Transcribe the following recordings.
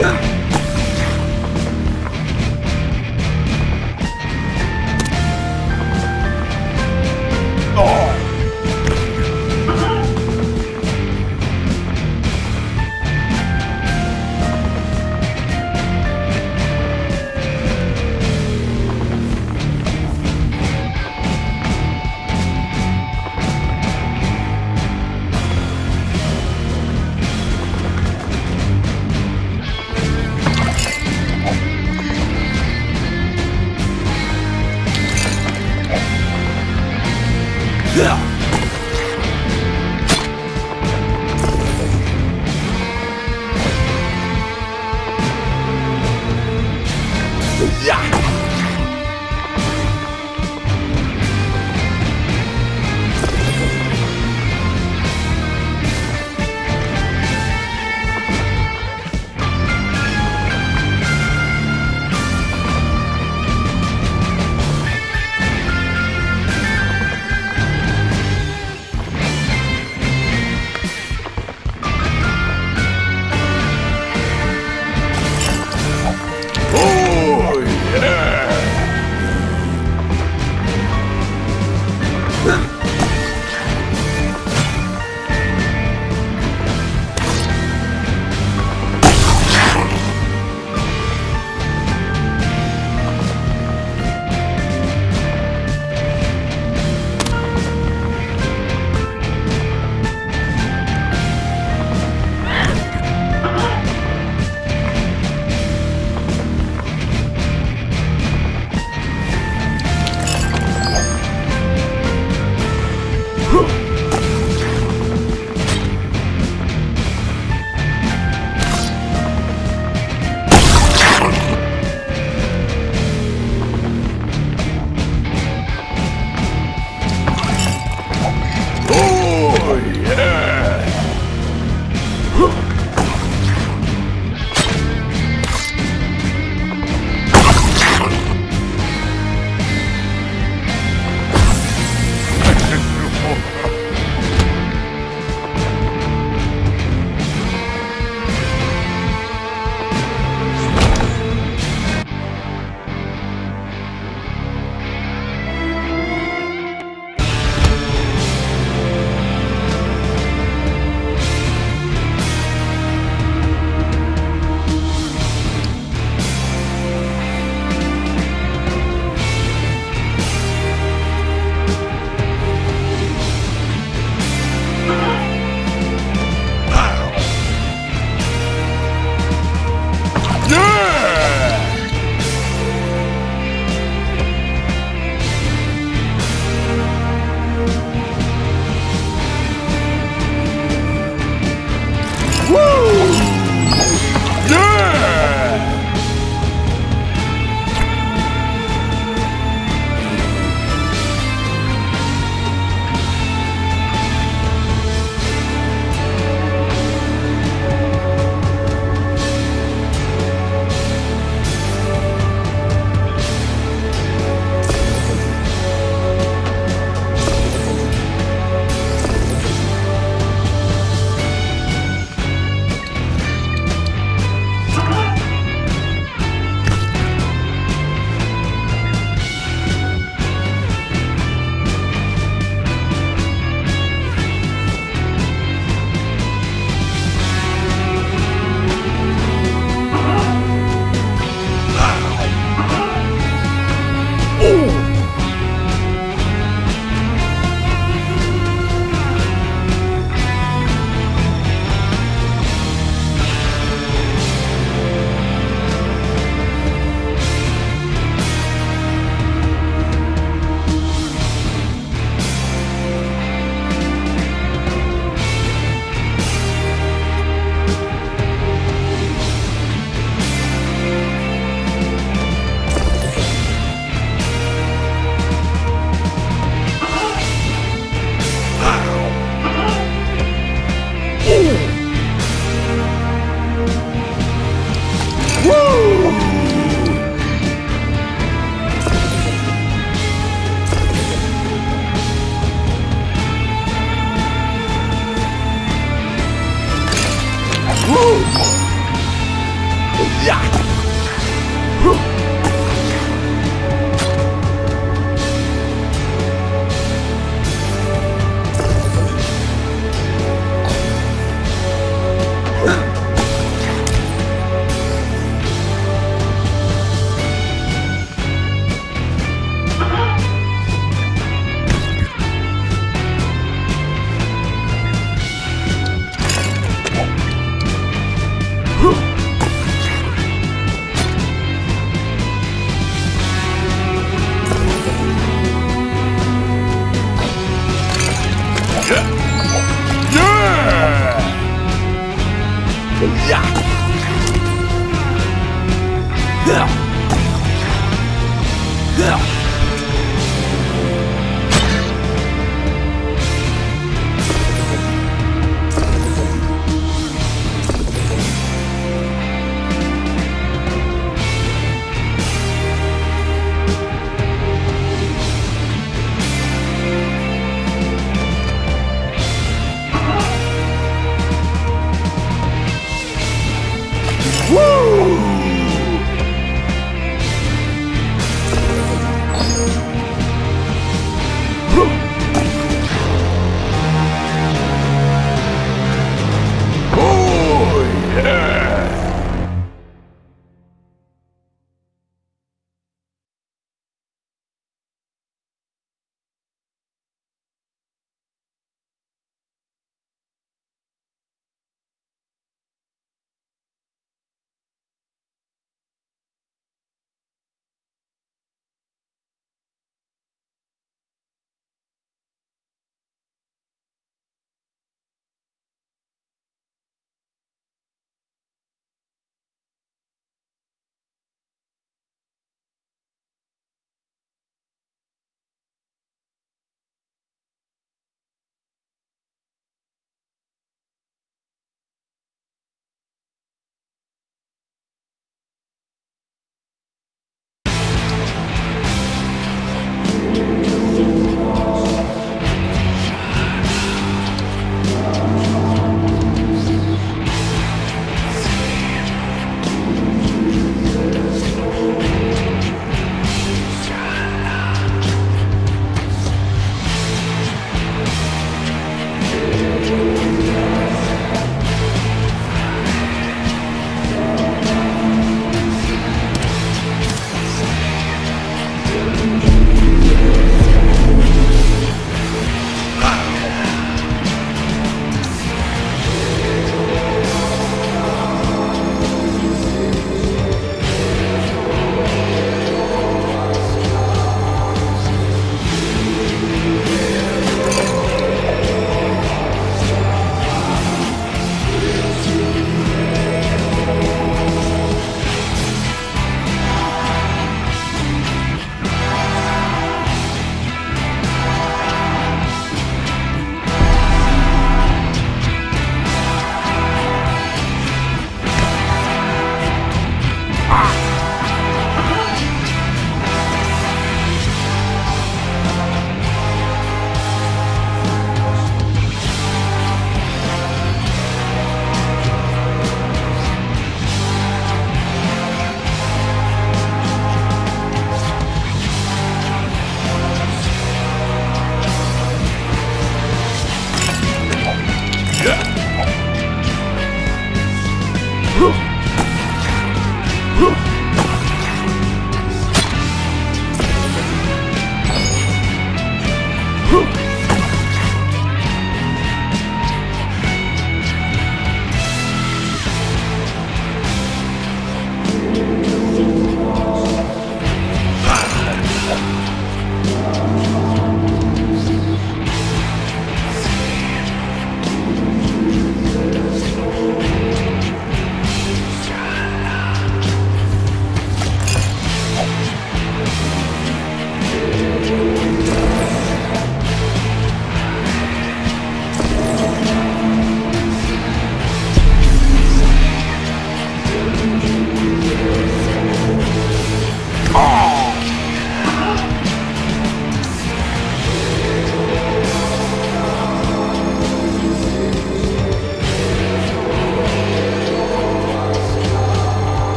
Yeah.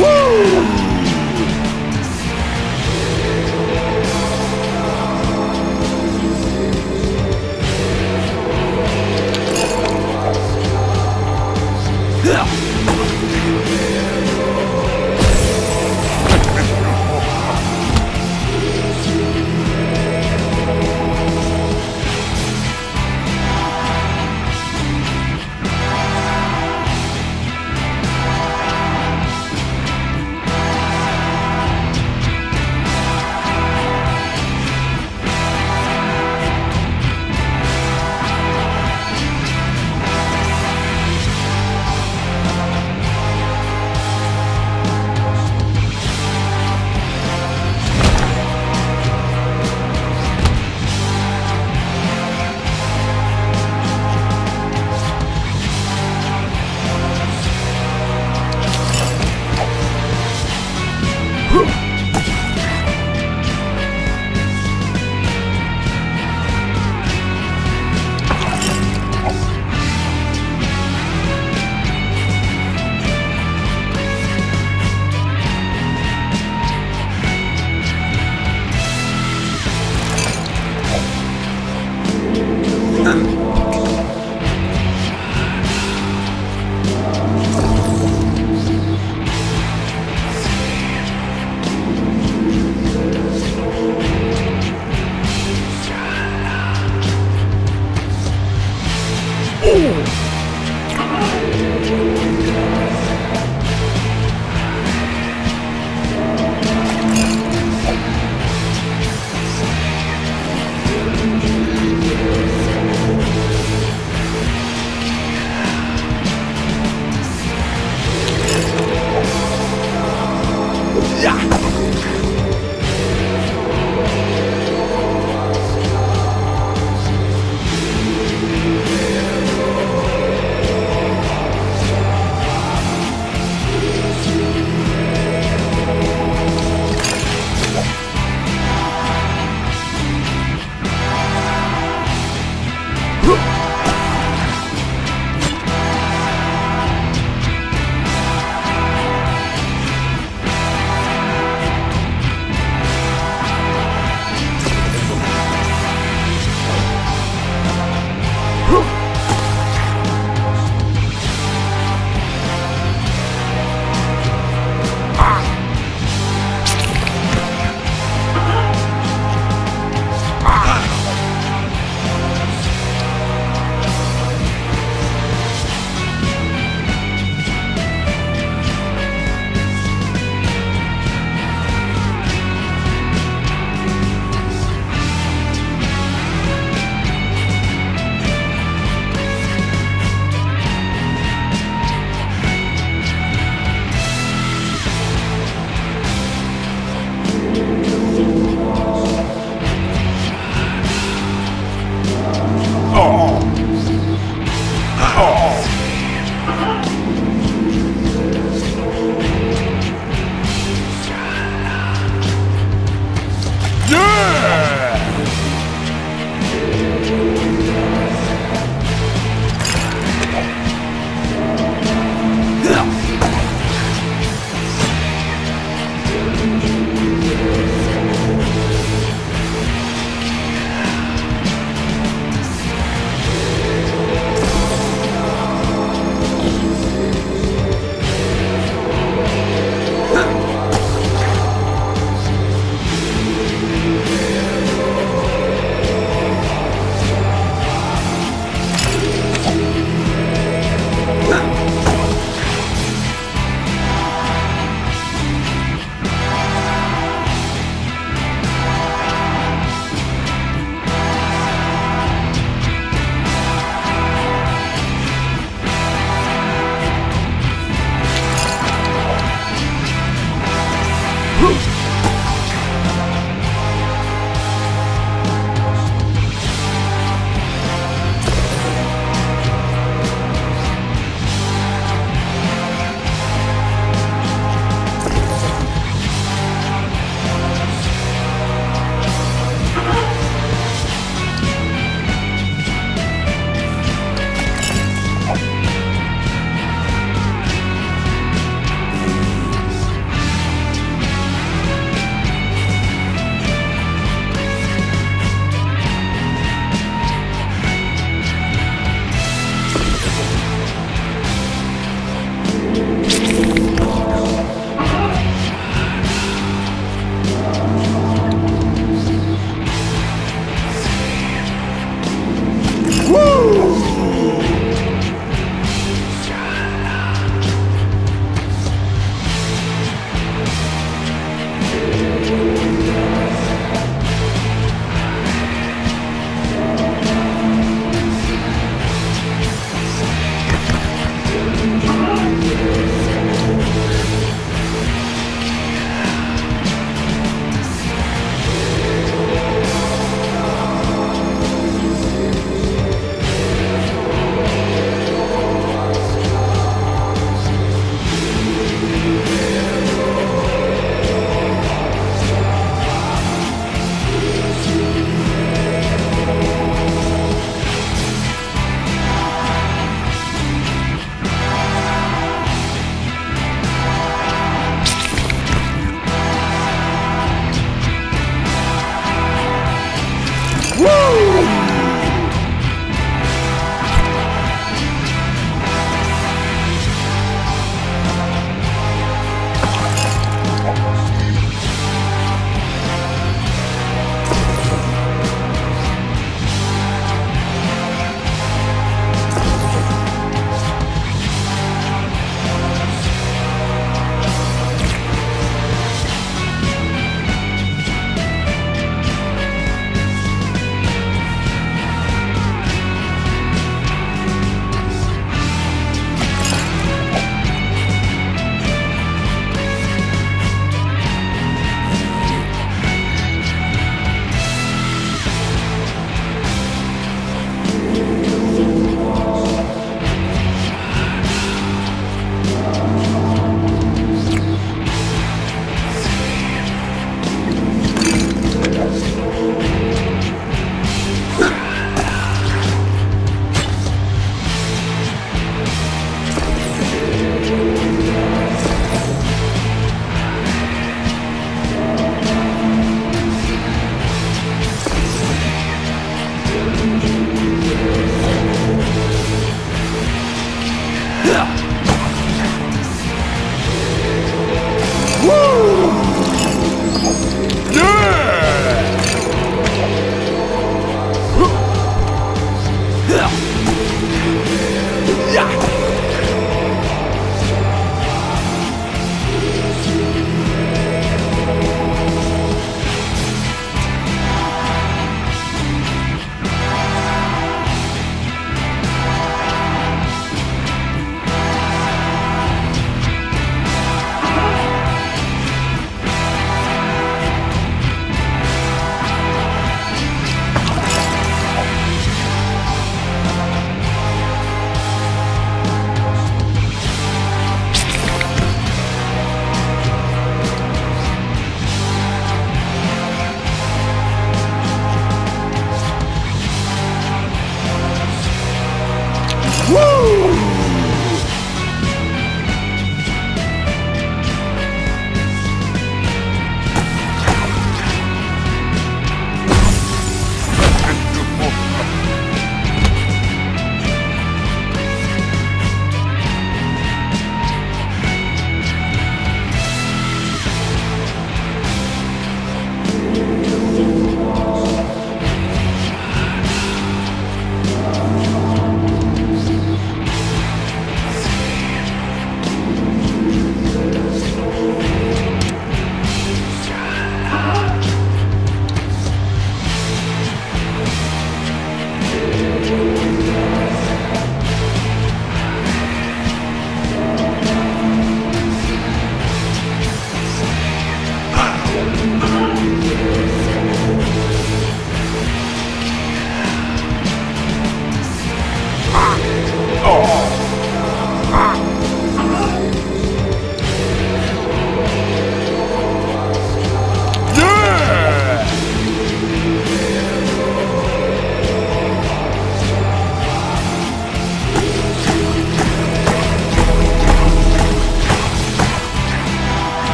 Woo!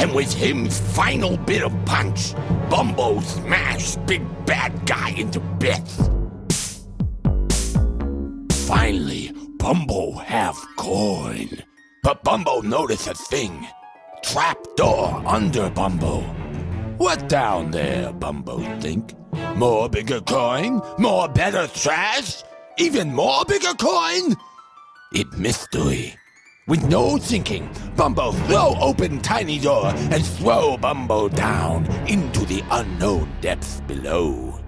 And with him's final bit of punch, BUM-BO smashed big bad guy into bits. Finally, BUM-BO have coin. But BUM-BO noticed a thing. Trapdoor under BUM-BO. What down there, BUM-BO think? More bigger coin? More better trash? Even more bigger coin? It mystery. With no thinking, BUM-BO throw open tiny door and throw BUM-BO down into the unknown depths below.